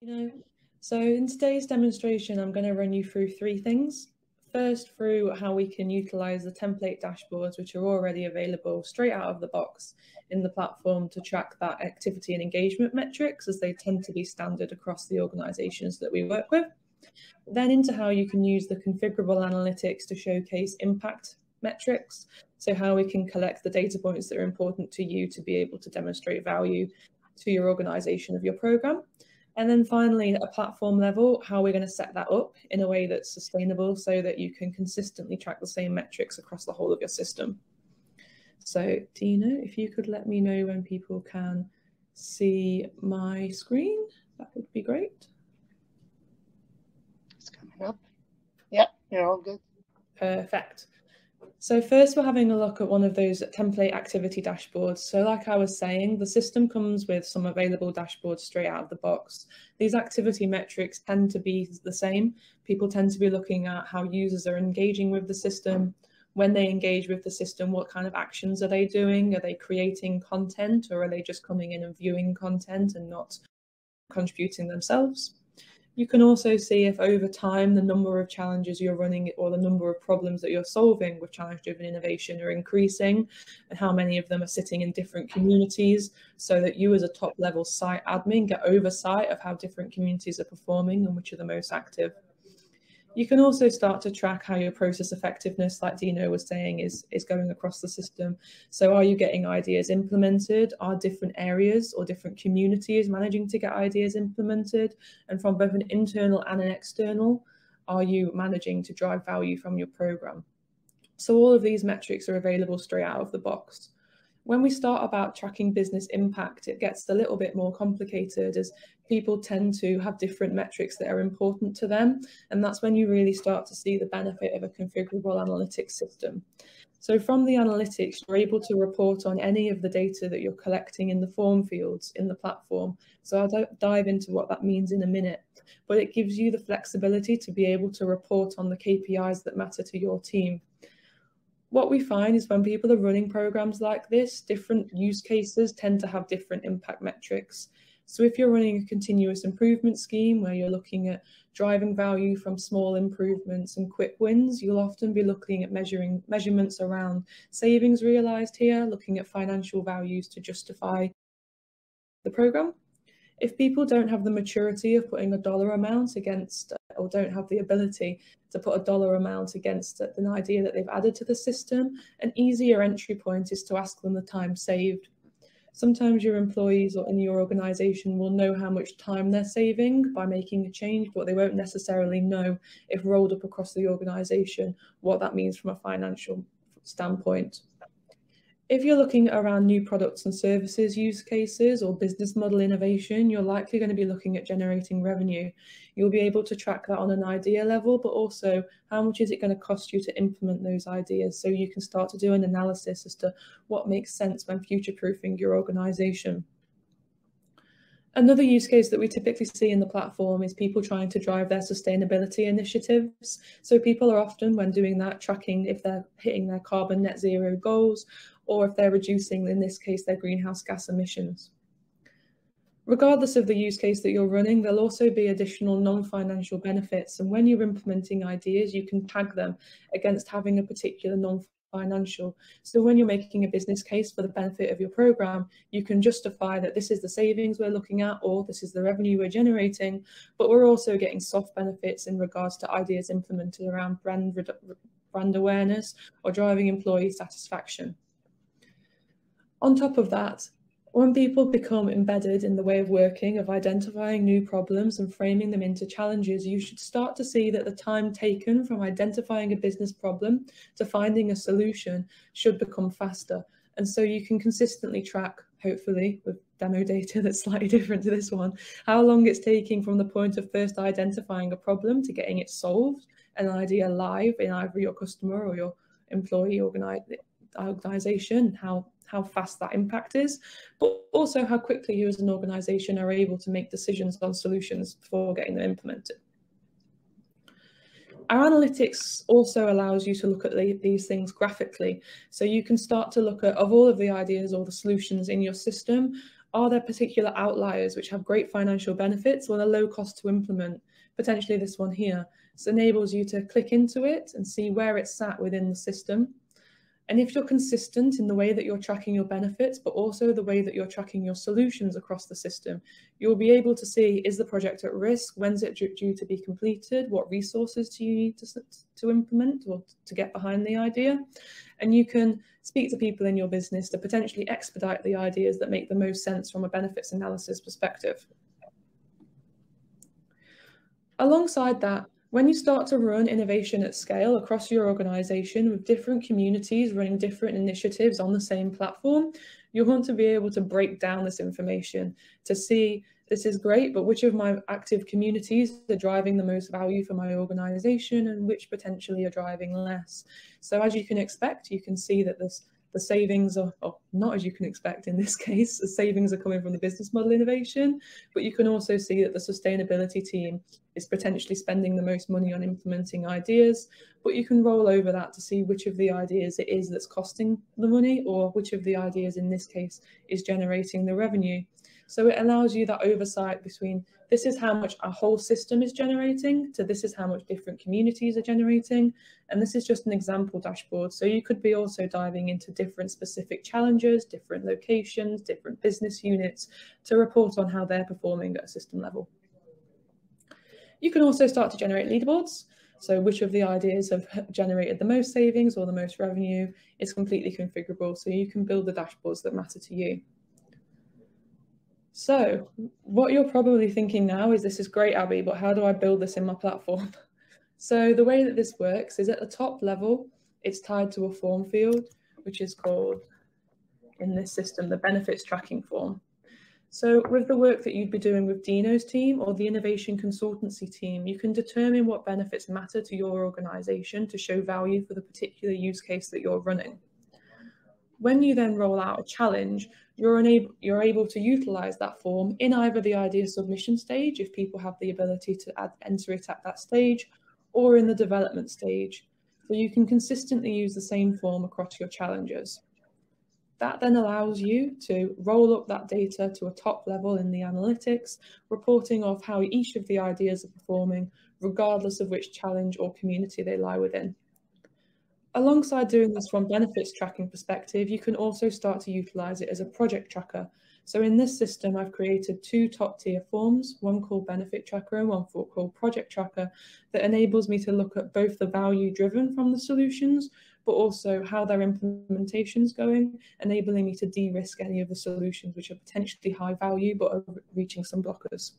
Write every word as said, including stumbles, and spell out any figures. You know, so in today's demonstration, I'm going to run you through three things. First, through how we can utilize the template dashboards, which are already available straight out of the box in the platform to track that activity and engagement metrics, as they tend to be standard across the organizations that we work with. Then into how you can use the configurable analytics to showcase impact metrics. So how we can collect the data points that are important to you to be able to demonstrate value to your organization of your program. And then finally, at a platform level, how we're going to set that up in a way that's sustainable so that you can consistently track the same metrics across the whole of your system. So, Dina, if you could let me know when people can see my screen, that would be great. It's coming up. Yep, you're all good. Perfect. So first, we're having a look at one of those template activity dashboards. So like I was saying, the system comes with some available dashboards straight out of the box. These activity metrics tend to be the same. People tend to be looking at how users are engaging with the system. When they engage with the system, what kind of actions are they doing? Are they creating content, or are they just coming in and viewing content and not contributing themselves? You can also see if over time the number of challenges you're running or the number of problems that you're solving with challenge-driven innovation are increasing, and how many of them are sitting in different communities, so that you as a top-level site admin get oversight of how different communities are performing and which are the most active. You can also start to track how your process effectiveness, like Dino was saying, is, is going across the system. So are you getting ideas implemented? Are different areas or different communities managing to get ideas implemented? And from both an internal and an external, are you managing to drive value from your program? So all of these metrics are available straight out of the box. When we start about tracking business impact, it gets a little bit more complicated, as people tend to have different metrics that are important to them. And that's when you really start to see the benefit of a configurable analytics system. So from the analytics, you're able to report on any of the data that you're collecting in the form fields in the platform. So I'll dive into what that means in a minute, but it gives you the flexibility to be able to report on the K P Is that matter to your team. What we find is when people are running programs like this, different use cases tend to have different impact metrics. So if you're running a continuous improvement scheme where you're looking at driving value from small improvements and quick wins, you'll often be looking at measuring measurements around savings realized here, looking at financial values to justify the program. If people don't have the maturity of putting a dollar amount against, or don't have the ability to put a dollar amount against an idea that they've added to the system, an easier entry point is to ask them the time saved. Sometimes your employees or in your organization will know how much time they're saving by making a change, but they won't necessarily know, if rolled up across the organization, what that means from a financial standpoint. If you're looking around new products and services use cases or business model innovation, you're likely going to be looking at generating revenue. You'll be able to track that on an idea level, but also how much is it going to cost you to implement those ideas, so you can start to do an analysis as to what makes sense when future-proofing your organization. Another use case that we typically see in the platform is people trying to drive their sustainability initiatives. So people are often, when doing that, tracking if they're hitting their carbon net zero goals, or if they're reducing, in this case, their greenhouse gas emissions. Regardless of the use case that you're running, there'll also be additional non-financial benefits. And when you're implementing ideas, you can tag them against having a particular non-financial. So when you're making a business case for the benefit of your program, you can justify that this is the savings we're looking at, or this is the revenue we're generating, but we're also getting soft benefits in regards to ideas implemented around brand, brand awareness or driving employee satisfaction. On top of that, when people become embedded in the way of working, of identifying new problems and framing them into challenges, you should start to see that the time taken from identifying a business problem to finding a solution should become faster. And so you can consistently track, hopefully, with demo data that's slightly different to this one, how long it's taking from the point of first identifying a problem to getting it solved, an idea live in either your customer or your employee organization, how how fast that impact is, but also how quickly you as an organization are able to make decisions on solutions before getting them implemented. Our analytics also allows you to look at the, these things graphically. So you can start to look at, of all of the ideas or the solutions in your system, Are there particular outliers which have great financial benefits or a low cost to implement? Potentially this one here. This enables you to click into it and see where it's sat within the system. And if you're consistent in the way that you're tracking your benefits, but also the way that you're tracking your solutions across the system, you'll be able to see, is the project at risk? When's it due to be completed? What resources do you need to, to implement or to get behind the idea? And you can speak to people in your business to potentially expedite the ideas that make the most sense from a benefits analysis perspective. Alongside that, when you start to run innovation at scale across your organization with different communities running different initiatives on the same platform, you'll want to be able to break down this information to see, this is great, but which of my active communities are driving the most value for my organization and which potentially are driving less. So as you can expect, you can see that this, the savings are, or not as you can expect in this case, the savings are coming from the business model innovation, but you can also see that the sustainability team is potentially spending the most money on implementing ideas, but you can roll over that to see which of the ideas it is that's costing the money or which of the ideas in this case is generating the revenue. So it allows you that oversight between this is how much our whole system is generating to this is how much different communities are generating. And this is just an example dashboard. So you could be also diving into different specific challenges, different locations, different business units to report on how they're performing at a system level. You can also start to generate leaderboards. So which of the ideas have generated the most savings or the most revenue is completely configurable. So you can build the dashboards that matter to you. So what you're probably thinking now is, this is great, Abby, but how do I build this in my platform? So the way that this works is at the top level, it's tied to a form field, which is called, in this system, the benefits tracking form. So with the work that you'd be doing with Dino's team or the innovation consultancy team, you can determine what benefits matter to your organization to show value for the particular use case that you're running. When you then roll out a challenge, you're, enable, you're able to utilize that form in either the idea submission stage, if people have the ability to add, enter it at that stage, or in the development stage. So you can consistently use the same form across your challenges. That then allows you to roll up that data to a top level in the analytics, reporting of how each of the ideas are performing, regardless of which challenge or community they lie within. Alongside doing this from benefits tracking perspective, you can also start to utilize it as a project tracker. So in this system, I've created two top tier forms, one called benefit tracker and one called project tracker, that enables me to look at both the value driven from the solutions, but also how their implementation's going, enabling me to de-risk any of the solutions which are potentially high value, but are reaching some blockers.